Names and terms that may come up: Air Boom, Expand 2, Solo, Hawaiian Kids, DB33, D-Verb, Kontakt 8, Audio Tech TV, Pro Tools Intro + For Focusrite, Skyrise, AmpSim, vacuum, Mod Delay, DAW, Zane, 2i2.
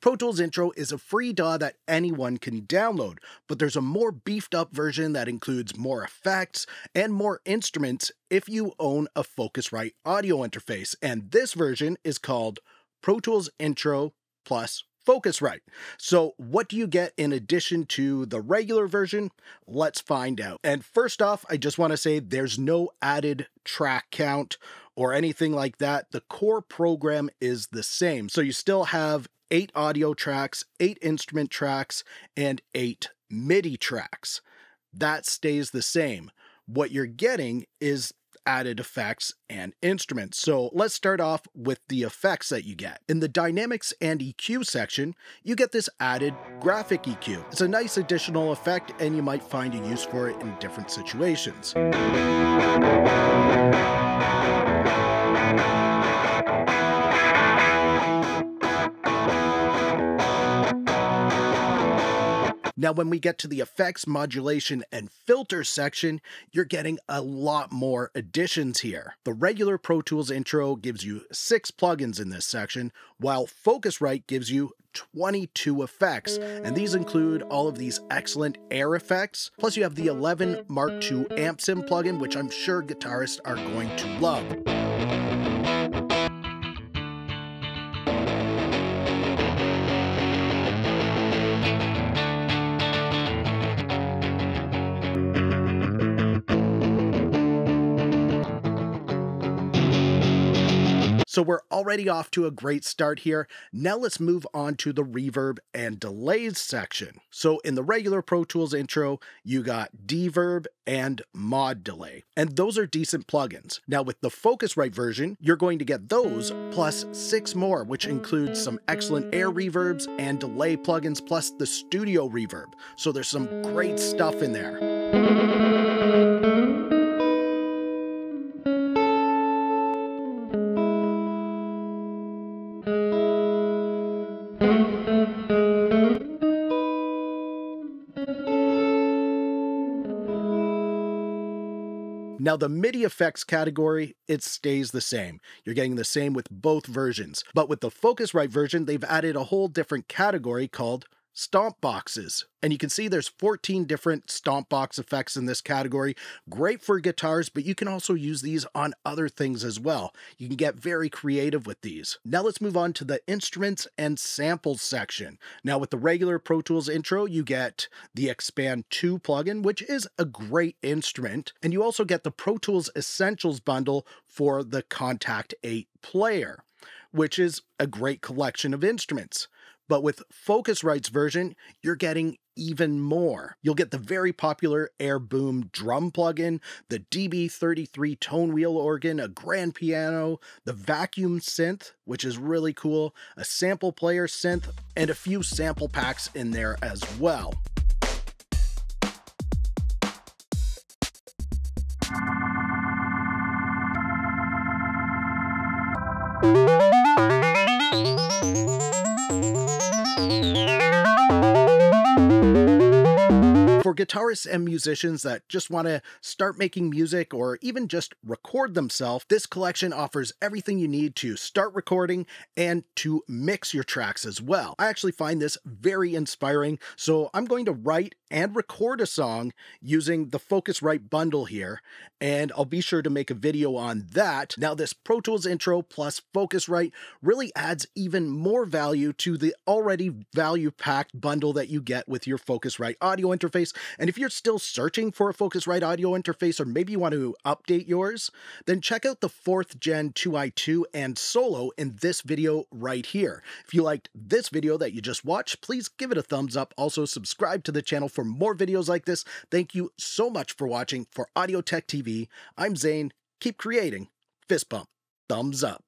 Pro Tools Intro is a free DAW that anyone can download, but there's a more beefed up version that includes more effects and more instruments if you own a Focusrite audio interface, and this version is called Pro Tools Intro + Focusrite. So what do you get in addition to the regular version? Let's find out. And first off, I just want to say there's no added track count or anything like that. The core program is the same. So you still have 8 audio tracks, 8 instrument tracks, and 8 MIDI tracks. That stays the same. What you're getting is added effects and instruments. So let's start off with the effects that you get. In the dynamics and EQ section, you get this added graphic EQ. It's a nice additional effect and you might find a use for it in different situations. Now, when we get to the effects, modulation, and filter section, you're getting a lot more additions here. The regular Pro Tools Intro gives you 6 plugins in this section, while Focusrite gives you 22 effects, and these include all of these excellent air effects, plus you have the 11 Mark II AmpSim plugin, which I'm sure guitarists are going to love. So we're already off to a great start here. Now let's move on to the reverb and delays section. So in the regular Pro Tools Intro, you got D-Verb and Mod Delay, and those are decent plugins. Now with the Focusrite version, you're going to get those plus 6 more, which includes some excellent air reverbs and delay plugins, plus the studio reverb. So there's some great stuff in there. Now the MIDI effects category, it stays the same. You're getting the same with both versions, but with the Focusrite version, they've added a whole different category called stomp boxes. And you can see there's 14 different stomp box effects in this category. Great for guitars, but you can also use these on other things as well. You can get very creative with these. Now let's move on to the instruments and samples section. Now with the regular Pro Tools Intro, you get the Expand 2 plugin, which is a great instrument. And you also get the Pro Tools Essentials bundle for the Kontakt 8 player, which is a great collection of instruments. But with Focusrite's version, you're getting even more. You'll get the very popular Air Boom drum plugin, the DB33 tone wheel organ, a grand piano, the vacuum synth, which is really cool, a sample player synth, and a few sample packs in there as well. For guitarists and musicians that just want to start making music or even just record themselves, this collection offers everything you need to start recording and to mix your tracks as well. I actually find this very inspiring, so I'm going to write and record a song using the Focusrite bundle here, and I'll be sure to make a video on that. Now this Pro Tools Intro plus Focusrite really adds even more value to the already value-packed bundle that you get with your Focusrite audio interface. And if you're still searching for a Focusrite audio interface, or maybe you want to update yours, then check out the 4th Gen 2i2 and Solo in this video right here. If you liked this video that you just watched, please give it a thumbs up. Also, subscribe to the channel for more videos like this. Thank you so much for watching. For Audio Tech TV, I'm Zane. Keep creating. Fist bump. Thumbs up.